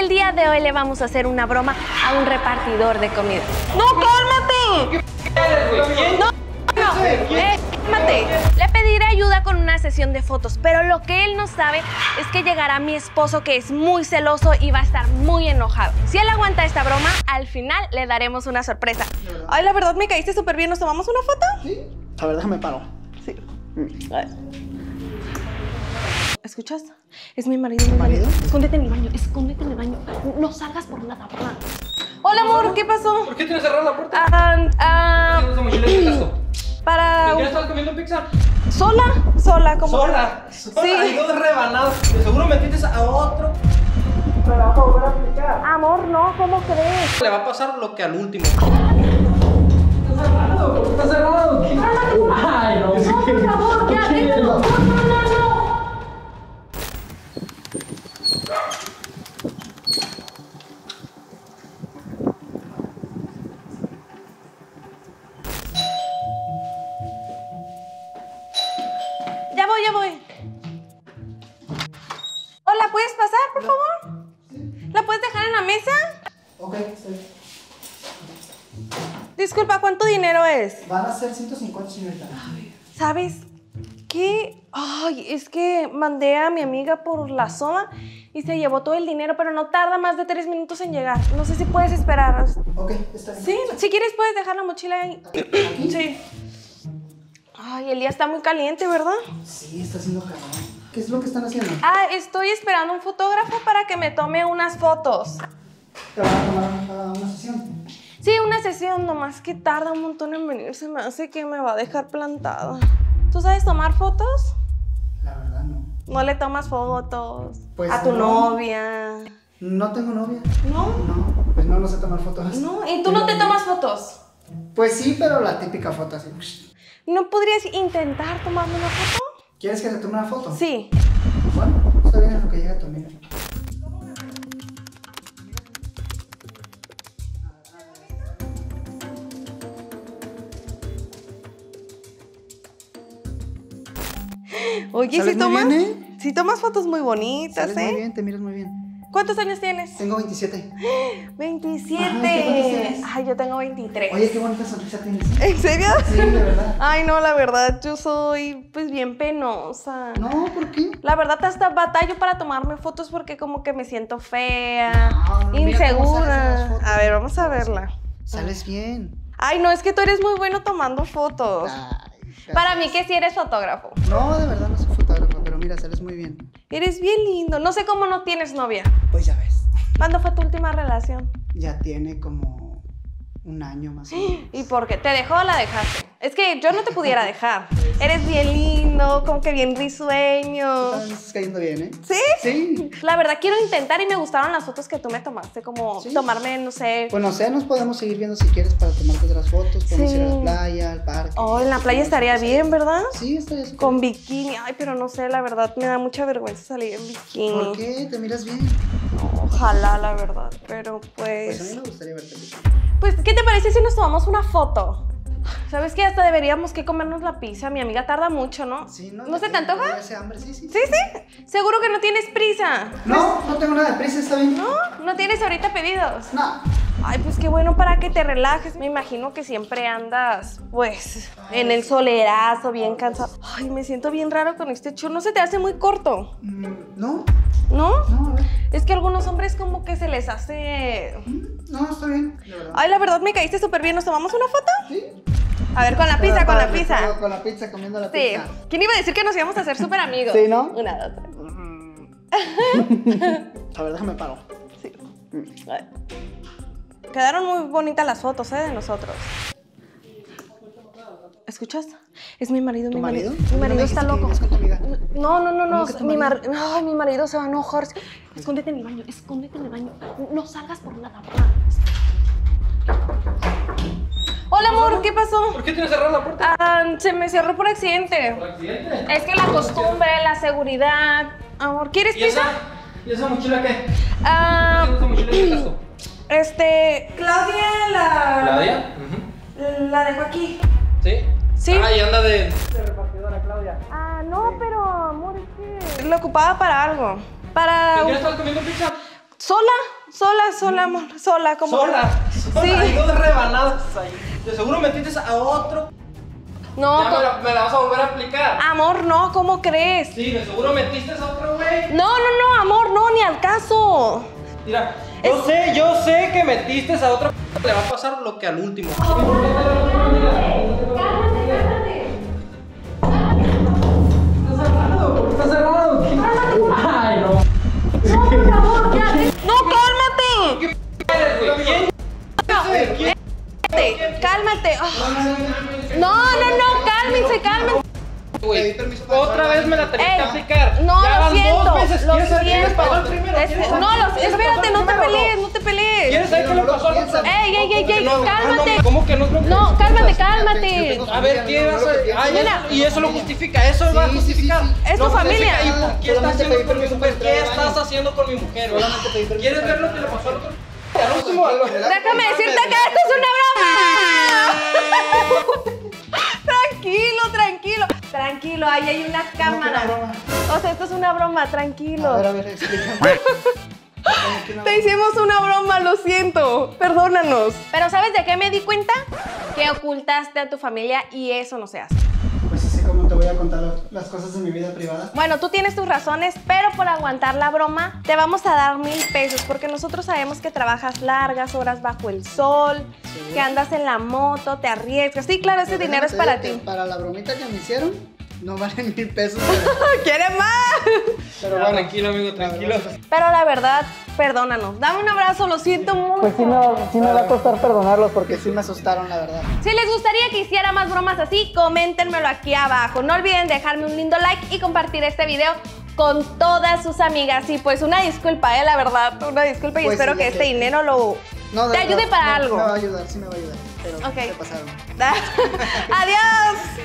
El día de hoy le vamos a hacer una broma a un repartidor de comida. ¡No, cálmate! ¡Cálmate! Le pediré ayuda con una sesión de fotos, pero lo que él no sabe es que llegará mi esposo, que es muy celoso y va a estar muy enojado. Si él aguanta esta broma, al final le daremos una sorpresa. Ay, la verdad me caíste súper bien. ¿Nos tomamos una foto? Sí. A ver, déjame paro. Sí. A ver. ¿Escuchas? Es mi marido. ¿Mi marido? Escóndete en el baño, escóndete en el baño. No salgas por nada, por nada. Hola, amor, ¿qué pasó? ¿Por qué tienes cerrada la puerta? Para... ¿Ya estabas comiendo pizza? ¿Sola? ¿Cómo? ¿Sola? Sí. Hay 2 rebanadas. De seguro metiste a otro. Me la vas a volver a aplicar. Amor, no, ¿cómo crees? Le va a pasar lo que al último. ¿Está cerrado? ¿Está cerrado? Ay, no. No, por favor, ya, déjalo. Ya voy. Hola, ¿puedes pasar, por favor? Sí. ¿La puedes dejar en la mesa? Ok, sí. Disculpa, ¿cuánto dinero es? Van a ser 150, señorita. ¿Sabes qué? Ay, es que mandé a mi amiga por la zona y se llevó todo el dinero, pero no tarda más de 3 minutos en llegar. No sé si puedes esperar. Ok, está bien. Sí, si quieres puedes dejar la mochila ahí. ¿Aquí? Sí. Ay, el día está muy caliente, ¿verdad? Sí, está haciendo calor. ¿Qué es lo que están haciendo? Ah, estoy esperando un fotógrafo para que me tome unas fotos. ¿Te van a tomar una sesión? Sí, una sesión, nomás que tarda un montón en venir. Se me hace que me va a dejar plantada. ¿Tú sabes tomar fotos? La verdad, no. ¿No le tomas fotos? Pues a tu novia. No tengo novia. ¿No? No, pues no sé tomar fotos. No, ¿y tú no te tomas fotos? Pues sí, pero la típica foto así. ¿No podrías intentar tomarme una foto? ¿Quieres que te tome una foto? Sí. Bueno, está bien, en lo que llega tu amiga. Oye, ¿sí tomas? ¿Eh? Sí tomas fotos muy bonitas, ¿eh? Muy bien, te miras muy bien. ¿Cuántos años tienes? Tengo 27. ¡27! Ajá, ay, yo tengo 23. Oye, qué bonita sonrisa tienes. ¿En serio? Sí, de verdad. Ay, no, la verdad, yo soy, pues, bien penosa. No, ¿por qué? La verdad, hasta batallo para tomarme fotos porque como que me siento fea, insegura. A ver, vamos a verla. Sales bien. Ay, no, es que tú eres muy bueno tomando fotos. Ay, para mí que sí eres fotógrafo. No, de verdad, no soy fotógrafo, pero mira, sales muy bien. Eres bien lindo. No sé cómo no tienes novia. Pues ya ves. ¿Cuándo fue tu última relación? Ya tiene como un año más o menos. ¿Y por qué? ¿Te dejó o la dejaste? Es que yo no te pudiera dejar. Eres bien lindo, como que bien risueño. Estás cayendo bien, ¿eh? ¿Sí? Sí. La verdad quiero intentar y me gustaron las fotos que tú me tomaste, como ¿sí? Tomarme, no sé... Bueno, o sea, nos podemos seguir viendo si quieres para tomarte otras fotos, podemos sí. Ir a la playa, al parque... Oh, en la playa estaría bien, ¿verdad? Sí, estaría bien. Con bikini, ay, pero no sé, la verdad me da mucha vergüenza salir en bikini. ¿Por qué? ¿Te miras bien? Ojalá, la verdad, pero pues... Pues a mí me gustaría verte. Pues, ¿qué te parece si nos tomamos una foto? ¿Sabes qué? Hasta deberíamos que comernos la pizza. Mi amiga tarda mucho, ¿no? Sí, ¿no? ¿No se te antoja? Hace hambre, sí. ¿Sí? ¿Seguro que no tienes prisa? No, no tengo nada de prisa, ¿está bien? ¿No? ¿No tienes ahorita pedidos? No. Ay, pues qué bueno para que te relajes. Me imagino que siempre andas, pues, en el solerazo, bien cansado. Ay, me siento bien raro con este churro. ¿No se te hace muy corto? No. ¿No? No, a ver. Es que a algunos hombres como que se les hace... No, está bien, la verdad. Ay, la verdad me caíste súper bien. ¿Nos tomamos una foto? Sí. A ver, con la pizza, con la pizza. Con la pizza, comiendo la pizza. Sí. ¿Quién iba a decir que nos íbamos a hacer súper amigos? Sí, ¿no? Una, 2, 3. A ver, déjame paro. Sí. A ver. Quedaron muy bonitas las fotos, ¿eh? De nosotros. ¿Escuchas? Es mi marido, mi marido. Mi marido está loco. No. Ay, mi marido se va a enojar. Escóndete en el baño, No salgas por nada, Hola, amor, ¿qué pasó? ¿Por qué tienes cerrada la puerta? Se me cerró por accidente. ¿Por accidente? Es que la costumbre, la seguridad. Amor, ¿quieres pizza? ¿Y esa mochila qué? Claudia, la... ¿Claudia? La dejo aquí. ¿Sí? Sí. Ah, y anda de repartidora, Claudia. Ah, no, sí. Pero amor, es que... La ocupaba para algo. Para... ¿Quieres estar comiendo pizza? Sola, amor. Sola, como. Sola. Sí. Hay dos rebanadas ahí. De seguro metiste a otro. No. Ya me la vas a volver a aplicar. Amor, no, ¿cómo crees? Sí, de seguro metiste a otro, güey. No, amor, no, ni al caso. Mira, yo sé que metiste a otro. Le va a pasar lo que al último. Está cerrado. Ay, no. No, por favor, ya. No, cálmate. Cálmate. No, cálmense. Wey, otra vez me la tenés que aplicar. No, ya lo siento. Dos veces. No, espérate, no te pelees. ¿Quieres saber qué le pasó al WhatsApp? Ey, cálmate. ¿Cómo que no? No, cálmate. A ver, ¿qué vas a...? Y eso lo justifica, eso va a justificar. Es tu familia. ¿Qué estás haciendo con mi mujer? ¿Quieres ver lo que le pasó al otro? Al último. Déjame decirte que esto es una broma. Tranquilo, ahí hay una cámara. O sea, esto es una broma, tranquilo. A ver, explícame. Te hicimos una broma, lo siento. Perdónanos. Pero ¿sabes de qué me di cuenta? Que ocultaste a tu familia y eso no se hace. Pues así como te voy a contar las cosas de mi vida privada. Bueno, tú tienes tus razones, pero por aguantar la broma te vamos a dar 1000 pesos porque nosotros sabemos que trabajas largas horas bajo el sol. Sí. Que andas en la moto, te arriesgas. Sí, claro, ese dinero es para ti. Para la bromita que me hicieron, no valen 1000 pesos. ¡Quiere más! Pero bueno, tranquilo, amigo, tranquilo. Pero la verdad, perdónanos. Dame un abrazo, lo siento mucho. Pues sí me va a costar perdonarlos porque sí me asustaron, la verdad. Si les gustaría que hiciera más bromas así, coméntenmelo aquí abajo. No olviden dejarme un lindo like y compartir este video con todas sus amigas. Y pues una disculpa, la verdad, una disculpa. Y pues espero sí, que este dinero lo... No, te ayude para algo. Sí me va a ayudar, pero okay. Se pasaron. Adiós.